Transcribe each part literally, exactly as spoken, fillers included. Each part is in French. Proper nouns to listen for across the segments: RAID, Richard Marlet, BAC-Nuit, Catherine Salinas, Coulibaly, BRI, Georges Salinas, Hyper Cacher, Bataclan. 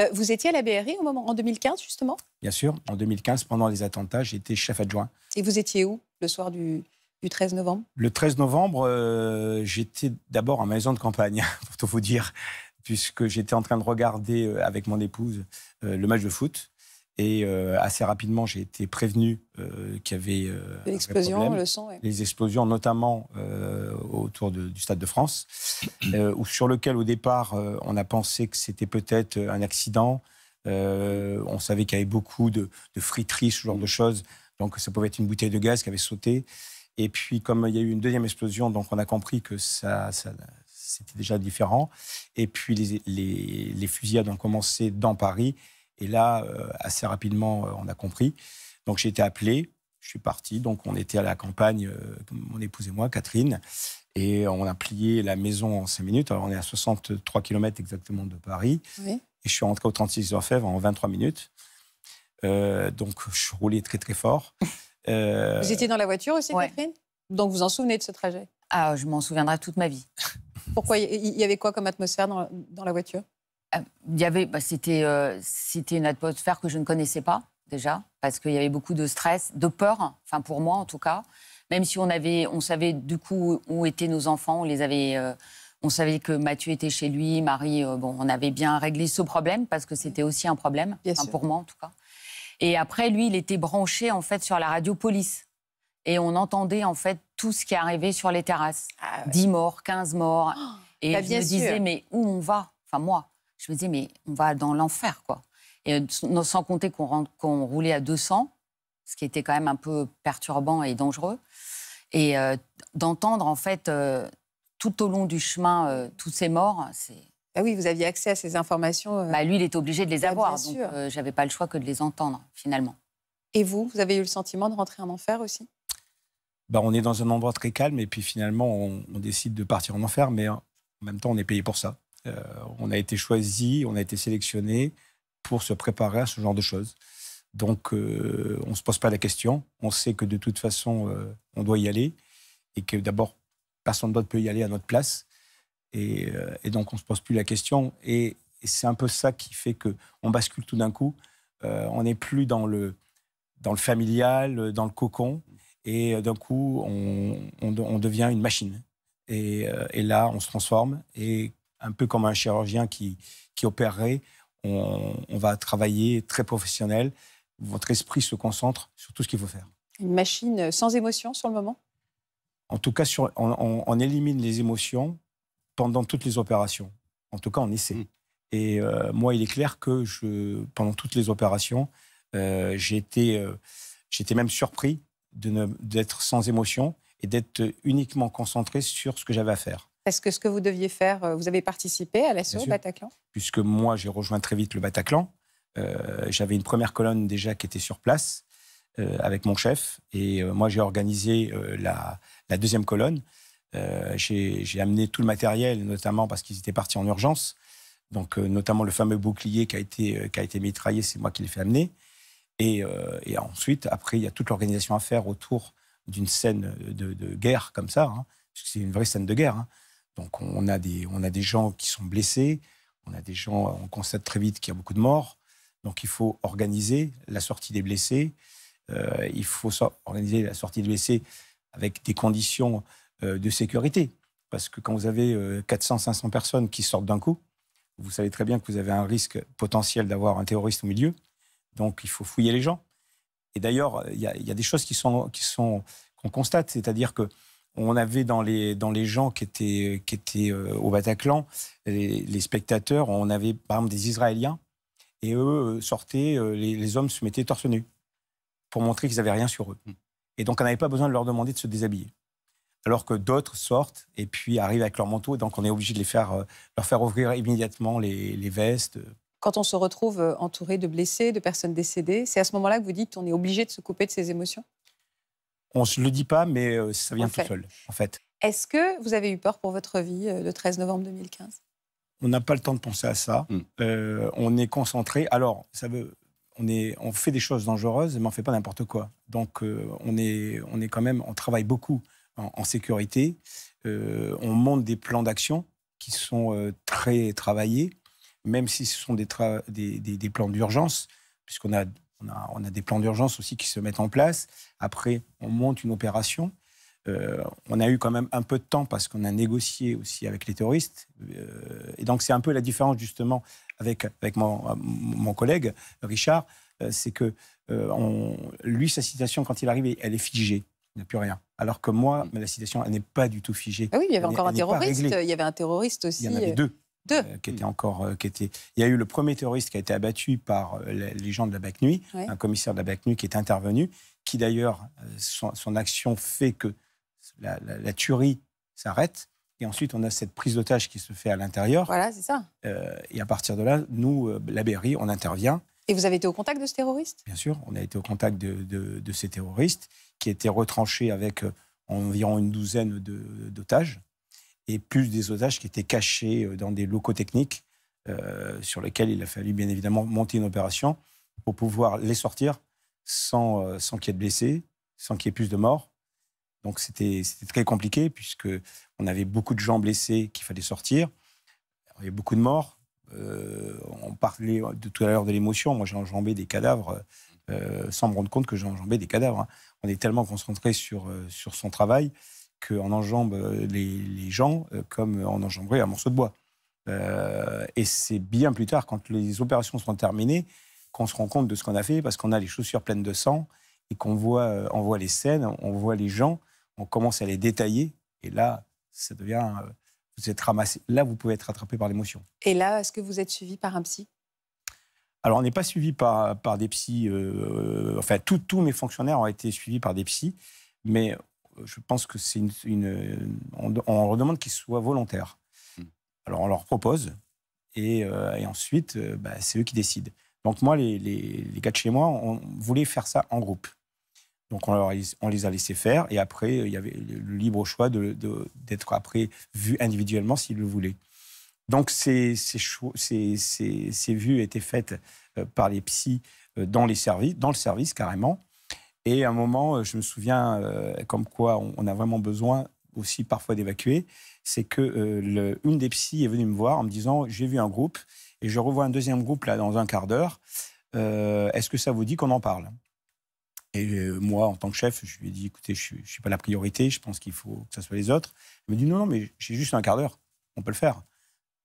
Euh, vous étiez à la B R I au moment, en deux mille quinze, justement? Bien sûr. En deux mille quinze, pendant les attentats, j'étais chef adjoint. Et vous étiez où le soir du, du treize novembre? Le treize novembre, euh, j'étais d'abord en maison de campagne, pour tout vous dire, puisque j'étais en train de regarder euh, avec mon épouse euh, le match de foot. Et euh, assez rapidement, j'ai été prévenu euh, qu'il y avait euh, un vrai problème. Le sang, ouais. Les explosions, notamment euh, autour de, du Stade de France, euh, sur lequel, au départ, euh, on a pensé que c'était peut-être un accident. Euh, on savait qu'il y avait beaucoup de, de friteries, ce genre de choses. Donc, ça pouvait être une bouteille de gaz qui avait sauté. Et puis, comme il y a eu une deuxième explosion, donc on a compris que ça... ça c'était déjà différent. Et puis, les, les, les fusillades ont commencé dans Paris. Et là, assez rapidement, on a compris. Donc, j'ai été appelé, je suis parti. Donc, on était à la campagne, mon épouse et moi, Catherine, et on a plié la maison en cinq minutes. Alors, on est à soixante-trois kilomètres exactement de Paris. Oui. Et je suis rentré au trente-six Orfèvres en vingt-trois minutes. Euh, donc, je roulais très, très fort. Euh... Vous étiez dans la voiture aussi, ouais. Catherine? Donc, vous vous en souvenez de ce trajet? Ah, je m'en souviendrai toute ma vie. Pourquoi? Il y avait quoi comme atmosphère dans, dans la voiture? Il y avait, bah, c'était, euh, c'était une atmosphère que je ne connaissais pas déjà, parce qu'il y avait beaucoup de stress, de peur, enfin pour moi en tout cas. Même si on avait, on savait du coup où étaient nos enfants, on les avait, euh, on savait que Mathieu était chez lui, Marie, euh, bon, on avait bien réglé ce problème parce que c'était aussi un problème, enfin, pour moi en tout cas. Et après lui, il était branché en fait sur la radio police. Et on entendait en fait tout ce qui arrivait sur les terrasses. Ah, ouais. dix morts, quinze morts. Oh, et bah, je me disais, sûr. mais où on va? Enfin moi, je me disais, mais on va dans l'enfer, quoi. Et sans compter qu'on qu'on roulait à deux cents, ce qui était quand même un peu perturbant et dangereux. Et euh, d'entendre en fait euh, tout au long du chemin euh, tous ces morts, c'est... Bah oui, vous aviez accès à ces informations. Euh... Bah lui, il était obligé de les bah, avoir, donc euh, j'avais pas le choix que de les entendre, finalement. Et vous, vous avez eu le sentiment de rentrer en enfer aussi? Bah, on est dans un endroit très calme et puis finalement, on, on décide de partir en enfer, mais en même temps, on est payé pour ça. Euh, on a été choisi, on a été sélectionné pour se préparer à ce genre de choses. Donc, euh, on ne se pose pas la question. On sait que de toute façon, euh, on doit y aller et que d'abord, personne d'autre peut y aller à notre place. Et, euh, et donc, on ne se pose plus la question. Et, et c'est un peu ça qui fait qu'on bascule tout d'un coup. Euh, on n'est plus dans le, dans le familial, dans le cocon. Et d'un coup, on, on, on devient une machine. Et, et là, on se transforme. Et un peu comme un chirurgien qui, qui opérerait, on, on va travailler très professionnel. Votre esprit se concentre sur tout ce qu'il faut faire. Une machine sans émotion sur le moment? En tout cas, sur, on, on, on élimine les émotions pendant toutes les opérations. En tout cas, on essaie. Mmh. Et euh, moi, il est clair que je, pendant toutes les opérations, euh, j'ai été, euh, j'étais même surpris d'être sans émotion et d'être uniquement concentré sur ce que j'avais à faire. Parce que ce que vous deviez faire, vous avez participé à l'assaut au Bataclan? Puisque moi, j'ai rejoint très vite le Bataclan. Euh, J'avais une première colonne déjà qui était sur place euh, avec mon chef. Et euh, moi, j'ai organisé euh, la, la deuxième colonne. Euh, j'ai amené tout le matériel, notamment parce qu'ils étaient partis en urgence. Donc, euh, notamment le fameux bouclier qui a été, euh, qui a été mitraillé, c'est moi qui l'ai fait amener. Et, euh, et ensuite, après, il y a toute l'organisation à faire autour d'une scène de, de guerre comme ça, hein, parce que c'est une vraie scène de guerre. Hein. Donc, on a, des, on a des gens qui sont blessés, on a des gens, on constate très vite qu'il y a beaucoup de morts. Donc, il faut organiser la sortie des blessés. Euh, il faut organiser la sortie des blessés avec des conditions euh, de sécurité. Parce que quand vous avez euh, quatre cents, cinq cents personnes qui sortent d'un coup, vous savez très bien que vous avez un risque potentiel d'avoir un terroriste au milieu. Donc, il faut fouiller les gens. Et d'ailleurs, il y, y a des choses qui sont, qui sont, qu'on constate, c'est-à-dire que on avait dans les, dans les gens qui étaient, qui étaient au Bataclan, les, les spectateurs, on avait par exemple des Israéliens, et eux sortaient, les, les hommes se mettaient torse nu, pour montrer qu'ils n'avaient rien sur eux. Et donc, on n'avait pas besoin de leur demander de se déshabiller. Alors que d'autres sortent et puis arrivent avec leur manteau, et donc on est obligé de les faire, leur faire ouvrir immédiatement les, les vestes. Quand on se retrouve entouré de blessés, de personnes décédées, c'est à ce moment-là que vous dites qu'on est obligé de se couper de ses émotions? On ne se le dit pas, mais ça vient tout seul, en fait. Est-ce que vous avez eu peur pour votre vie le treize novembre deux mille quinze? On n'a pas le temps de penser à ça. Mm. Euh, on est concentré. Alors, ça veut, on, est, on fait des choses dangereuses, mais on ne fait pas n'importe quoi. Donc, euh, on, est, on est quand même, on travaille beaucoup en, en sécurité. Euh, on monte des plans d'action qui sont euh, très travaillés. même si ce sont des, des, des, des plans d'urgence, puisqu'on a, on a, on a des plans d'urgence aussi qui se mettent en place. Après, on monte une opération. Euh, on a eu quand même un peu de temps parce qu'on a négocié aussi avec les terroristes. Euh, et donc, c'est un peu la différence, justement, avec, avec mon, mon collègue, Richard, euh, c'est que euh, on, lui, sa citation, quand il arrive, elle est figée. Il n'y a plus rien. Alors que moi, la citation, elle n'est pas du tout figée. Ah oui, il y avait elle, encore un terroriste. Il y avait un terroriste aussi. Il y en avait deux. Deux. Euh, qui était encore, euh, qui était... Il y a eu le premier terroriste qui a été abattu par euh, les gens de la B A C-Nuit, ouais. Un commissaire de la B A C-Nuit qui est intervenu, qui d'ailleurs, euh, son, son action fait que la, la, la tuerie s'arrête. Et ensuite, on a cette prise d'otage qui se fait à l'intérieur. Voilà, c'est ça. Euh, et à partir de là, nous, euh, la B R I, on intervient. Et vous avez été au contact de ce terroriste? Bien sûr, on a été au contact de, de, de ces terroristes qui étaient retranchés avec euh, environ une douzaine d'otages. Et plus des otages qui étaient cachés dans des locaux techniques euh, sur lesquels il a fallu bien évidemment monter une opération pour pouvoir les sortir sans, euh, sans qu'il y ait de blessés, sans qu'il y ait plus de morts. Donc c'était très compliqué puisqu'on avait beaucoup de gens blessés qu'il fallait sortir. Il y avait beaucoup de morts. Euh, on parlait de, tout à l'heure de l'émotion. Moi j'ai enjambé des cadavres euh, sans me rendre compte que j'ai enjambé des cadavres. Hein. On est tellement concentré sur, euh, sur son travail qu'on enjambe les, les gens comme on enjamberait un morceau de bois. Euh, et c'est bien plus tard, quand les opérations sont terminées, qu'on se rend compte de ce qu'on a fait, parce qu'on a les chaussures pleines de sang, et qu'on voit, on voit les scènes, on voit les gens, on commence à les détailler, et là, ça devient... Vous êtes ramassé. Là, vous pouvez être rattrapé par l'émotion. Et là, est-ce que vous êtes suivi par un psy ? Alors, on n'est pas suivi par, par des psys... Euh, enfin, tous mes fonctionnaires ont été suivis par des psys, mais... Je pense que c'est une, une. On, on leur demande qu'ils soient volontaires. Alors on leur propose et, euh, et ensuite euh, bah, c'est eux qui décident. Donc moi, les, les, les gars de chez moi, on voulait faire ça en groupe. Donc on, leur, on les a laissés faire et après il y avait le libre choix de, de, d'être après vu individuellement s'ils le voulaient. Donc ces, ces, ces, ces, ces vues étaient faites par les psys dans les services, dans le service carrément. Et à un moment, je me souviens, euh, comme quoi on a vraiment besoin aussi parfois d'évacuer, c'est que euh, le, une des psys est venue me voir en me disant « j'ai vu un groupe et je revois un deuxième groupe là dans un quart d'heure, euh, est-ce que ça vous dit qu'on en parle ?» Et euh, moi, en tant que chef, je lui ai dit « écoutez, je ne suis pas la priorité, je pense qu'il faut que ça soit les autres. » Elle m'a dit « non, non, mais j'ai juste un quart d'heure, on peut le faire. »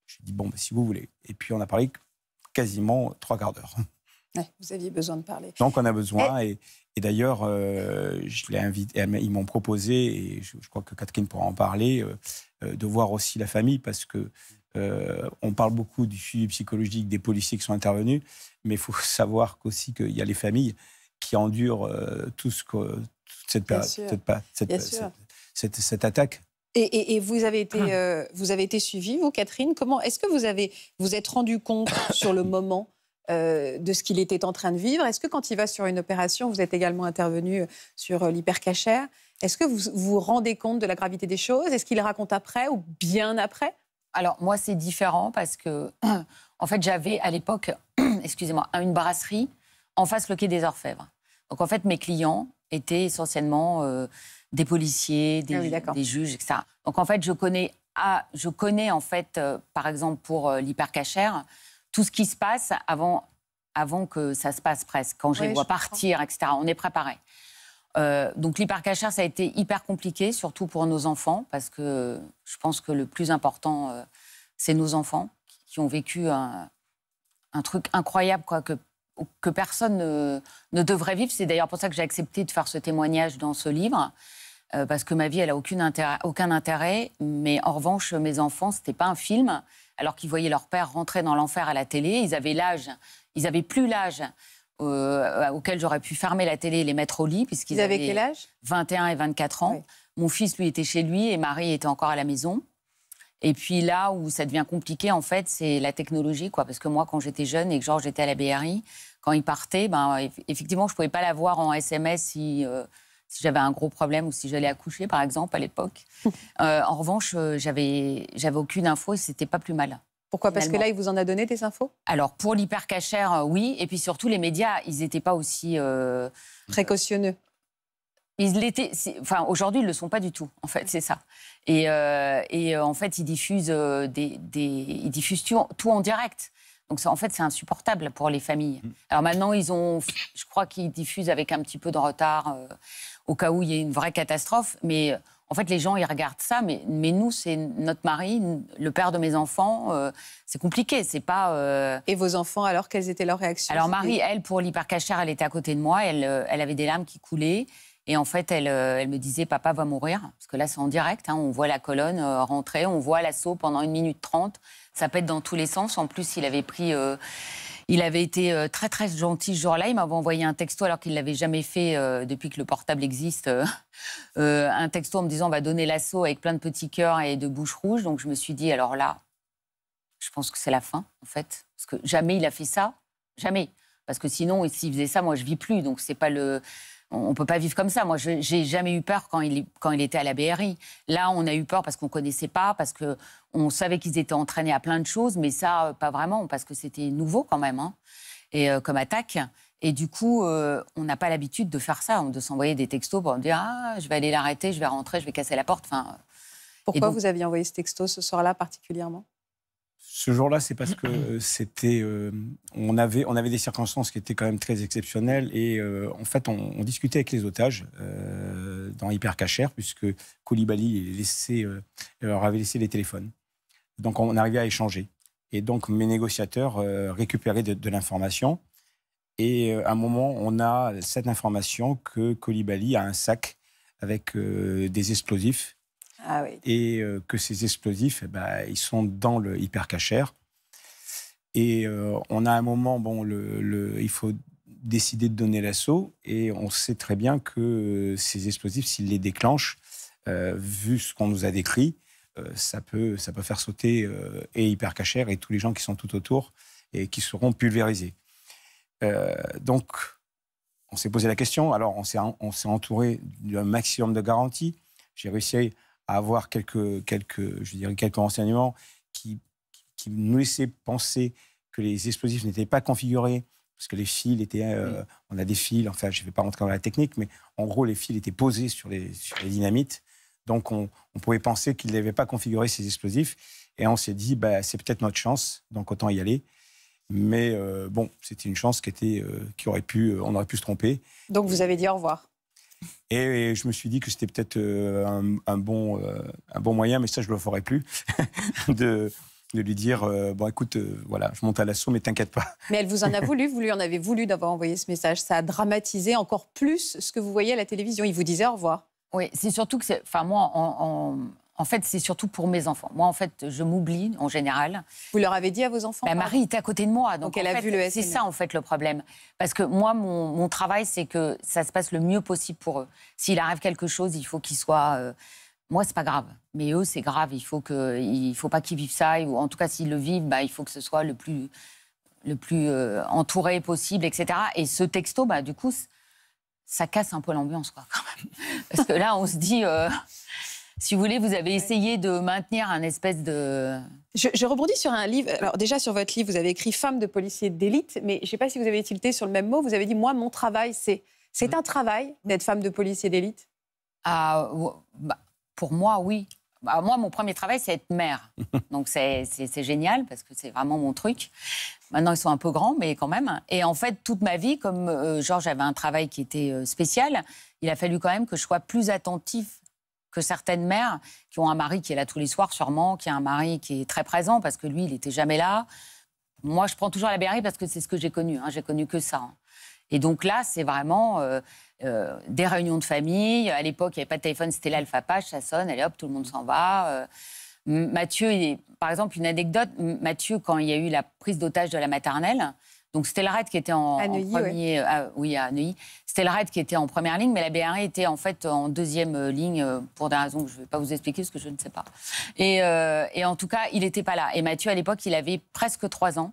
Je lui ai dit « bon, ben, si vous voulez. » Et puis on a parlé quasiment trois quarts d'heure. Ouais, vous aviez besoin de parler. Donc on a besoin et, et, et d'ailleurs, euh, je l'ai invité, ils m'ont proposé, et je, je crois que Catherine pourra en parler, euh, euh, de voir aussi la famille parce que euh, on parle beaucoup du suivi psychologique des policiers qui sont intervenus, mais il faut savoir qu'aussi qu'il y a les familles qui endurent euh, tout ce que, toute cette période, cette, cette, cette, cette, cette attaque. Et, et, et vous avez été, euh, vous avez été suivie, vous, Catherine. Comment est-ce que vous avez, vous êtes rendu compte sur le moment? Euh, de ce qu'il était en train de vivre. Est-ce que quand il va sur une opération, vous êtes également intervenu sur l'Hyper Cacher, est-ce que vous vous rendez compte de la gravité des choses? Est-ce qu'il raconte après ou bien après? Alors moi c'est différent parce que en fait j'avais à l'époque, excusez-moi, une brasserie en face le quai des Orfèvres. Donc en fait mes clients étaient essentiellement euh, des policiers, des, ah oui, des juges, et cetera. Donc en fait je connais, ah, je connais en fait euh, par exemple pour euh, l'Hyper Cacher. Tout ce qui se passe avant, avant que ça se passe presque, quand je les vois partir, et cetera. On est préparé. Euh, donc l'Hyper Cacher, ça a été hyper compliqué, surtout pour nos enfants, parce que je pense que le plus important, euh, c'est nos enfants qui ont vécu un, un truc incroyable quoi, que, que personne ne, ne devrait vivre. C'est d'ailleurs pour ça que j'ai accepté de faire ce témoignage dans ce livre, euh, parce que ma vie, elle n'a aucun intérêt, aucun intérêt. Mais en revanche, mes enfants, ce n'était pas un film. Alors qu'ils voyaient leur père rentrer dans l'enfer à la télé, ils avaient l'âge, ils n'avaient plus l'âge euh, auquel j'aurais pu fermer la télé et les mettre au lit, puisqu'ils avaient quel âge ? vingt et un et vingt-quatre ans. Oui. Mon fils, lui, était chez lui et Marie était encore à la maison. Et puis là où ça devient compliqué, en fait, c'est la technologie, quoi. Parce que moi, quand j'étais jeune et que Georges était à la B R I, quand il partait, ben, effectivement, je ne pouvais pas l'avoir en S M S si... Euh, si j'avais un gros problème ou si j'allais accoucher, par exemple, à l'époque. Euh, en revanche, j'avais aucune info et c'était pas plus mal. Pourquoi? Parce que là, il vous en a donné des infos? Alors, pour l'Hyper Cacher, oui. Et puis surtout, les médias, ils n'étaient pas aussi... Euh... précautionneux. Ils l'étaient... Enfin, aujourd'hui, ils ne le sont pas du tout, en fait, c'est ça. Et, euh, et en fait, ils diffusent, des, des... Ils diffusent tout en direct. Donc ça, en fait, c'est insupportable pour les familles. Alors maintenant, ils ont, je crois qu'ils diffusent avec un petit peu de retard euh, au cas où il y a une vraie catastrophe. Mais en fait, les gens, ils regardent ça. Mais, mais nous, c'est notre mari, le père de mes enfants. Euh, c'est compliqué, c'est pas... Euh... Et vos enfants, alors, quelles étaient leurs réactions? Alors Marie, elle, pour l'Hyper Cacher, elle était à côté de moi. Elle, elle avait des larmes qui coulaient. Et en fait, elle, elle me disait « Papa va mourir ». Parce que là, c'est en direct. Hein, on voit la colonne euh, rentrer, on voit l'assaut pendant une minute trente. Ça pète dans tous les sens. En plus, il avait pris... Euh, il avait été euh, très, très gentil ce jour-là. Il m'avait envoyé un texto, alors qu'il ne l'avait jamais fait euh, depuis que le portable existe. Euh, euh, un texto en me disant « On va donner l'assaut avec plein de petits cœurs et de bouches rouges ». Donc, je me suis dit « Alors là, je pense que c'est la fin, en fait. » Parce que jamais il a fait ça. Jamais. Parce que sinon, s'il faisait ça, moi, je ne vis plus. Donc, c'est pas le... On ne peut pas vivre comme ça. Moi, je n'ai jamais eu peur quand il, quand il était à la B R I. Là, on a eu peur parce qu'on ne connaissait pas, parce qu'on savait qu'ils étaient entraînés à plein de choses, mais ça, pas vraiment, parce que c'était nouveau quand même, hein, et, euh, comme attaque. Et du coup, euh, on n'a pas l'habitude de faire ça, de s'envoyer des textos pour dire « Ah, je vais aller l'arrêter, je vais rentrer, je vais casser la porte. » Enfin, pourquoi donc... vous aviez envoyé ce texto ce soir-là particulièrement ? Ce jour-là, c'est parce que c'était, euh, on avait, on avait des circonstances qui étaient quand même très exceptionnelles et euh, en fait, on, on discutait avec les otages euh, dans Hyper Cacher puisque Coulibaly laissait, euh, leur avait laissé les téléphones. Donc, on arrivait à échanger et donc mes négociateurs euh, récupéraient de, de l'information et euh, à un moment, on a cette information que Coulibaly a un sac avec euh, des explosifs. Ah oui. Et euh, que ces explosifs, eh ben, ils sont dans le Hyper Cacher. Et euh, on a un moment, bon, le, le, il faut décider de donner l'assaut. Et on sait très bien que ces explosifs, s'ils les déclenchent, euh, vu ce qu'on nous a décrit, euh, ça, peut, ça peut faire sauter euh, et Hyper Cacher et tous les gens qui sont tout autour et qui seront pulvérisés. Euh, donc, on s'est posé la question. Alors, on s'est entouré d'un maximum de garanties. J'ai réussi à... à avoir quelques, quelques, je dirais, quelques renseignements qui, qui nous laissaient penser que les explosifs n'étaient pas configurés, parce que les fils étaient... Euh, oui. On a des fils, enfin, je ne vais pas rentrer dans la technique, mais en gros, les fils étaient posés sur les, sur les dynamites. Donc, on, on pouvait penser qu'ils n'avaient pas configuré ces explosifs. Et on s'est dit, bah, c'est peut-être notre chance, donc autant y aller. Mais euh, bon, c'était une chance qui était, euh, qui aurait pu, euh, on aurait pu se tromper. Donc, vous avez dit au revoir. Et je me suis dit que c'était peut-être un, un, bon, un bon moyen, mais ça, je ne le ferai plus, de, de lui dire euh, « Bon, écoute, euh, voilà, je monte à l'assaut, mais t'inquiète pas. » Mais elle vous en a voulu, vous lui en avez voulu d'avoir envoyé ce message. Ça a dramatisé encore plus ce que vous voyez à la télévision. Il vous disait au revoir. Oui, c'est surtout que... Enfin, moi, en, en, en fait, c'est surtout pour mes enfants. Moi, en fait, je m'oublie, en général. Vous leur avez dit à vos enfants? Bah, Marie était à côté de moi, donc, donc elle a vu le S M S. C'est ça, en fait, le problème. Parce que moi, mon, mon travail, c'est que ça se passe le mieux possible pour eux. S'il arrive quelque chose, il faut qu'ils soient... Euh... Moi, c'est pas grave. Mais eux, c'est grave. Il faut que... il faut pas qu'ils vivent ça. Ou en tout cas, s'ils le vivent, bah, il faut que ce soit le plus, le plus euh, entouré possible, et cetera. Et ce texto, bah, du coup, ça casse un peu l'ambiance, quoi, quand même. Parce que là, on se dit... Euh... Si vous voulez, vous avez essayé de maintenir un espèce de... Je, je rebondis sur un livre. Alors déjà, sur votre livre, vous avez écrit « Femme de policier d'élite », mais je ne sais pas si vous avez tilté sur le même mot. Vous avez dit « Moi, mon travail, c'est... » C'est un travail d'être femme de policier d'élite? Ah, bah, pour moi, oui. Bah, moi, mon premier travail, c'est être mère. Donc c'est génial, parce que c'est vraiment mon truc. Maintenant, ils sont un peu grands, mais quand même. Et en fait, toute ma vie, comme euh, Georges avait un travail qui était euh, spécial, il a fallu quand même que je sois plus attentif que certaines mères qui ont un mari qui est là tous les soirs, sûrement, qui a un mari qui est très présent parce que lui, il n'était jamais là. Moi, je prends toujours la B R I parce que c'est ce que j'ai connu. Hein, j'ai connu que ça. Hein. Et donc là, c'est vraiment euh, euh, des réunions de famille. À l'époque, il n'y avait pas de téléphone, c'était là le l'alpha-page, ça sonne, allez hop, tout le monde s'en va. Euh, Mathieu, il est, par exemple, une anecdote. Mathieu, quand il y a eu la prise d'otage de la maternelle, donc c'était le RAID qui était en, à Neuilly, en premier, ouais. ah, oui à Neuilly. C'était le RAID qui était en première ligne, mais la B R I était en fait en deuxième ligne pour des raisons que je ne vais pas vous expliquer parce que je ne sais pas. Et, euh, et en tout cas, il n'était pas là. Et Mathieu, à l'époque, il avait presque trois ans.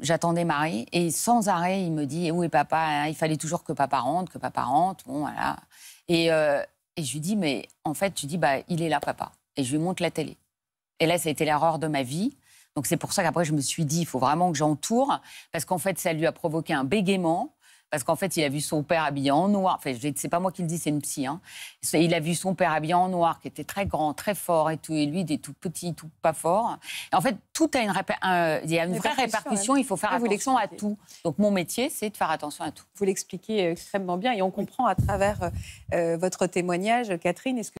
J'attendais Marie et sans arrêt, il me dit eh, où est papa? Il fallait toujours que papa rentre, que papa rentre. Bon voilà. Et, euh, et je lui dis mais en fait, tu dis bah il est là papa. Et je lui montre la télé. Et là, ça a été l'erreur de ma vie. Donc c'est pour ça qu'après, je me suis dit, il faut vraiment que j'entoure, parce qu'en fait, ça lui a provoqué un bégaiement, parce qu'en fait, il a vu son père habillé en noir. Enfin, c'est pas moi qui le dis, c'est une psy. Hein. Il a vu son père habillé en noir, qui était très grand, très fort et tout. Et lui, il est tout petit, tout pas fort. Et en fait, tout a une, réper... un... il y a une vraie répercussion. Il faut faire attention à tout. Donc, mon métier, c'est de faire attention à tout. Vous l'expliquez extrêmement bien et on comprend à travers euh, votre témoignage, Catherine. Est-ce que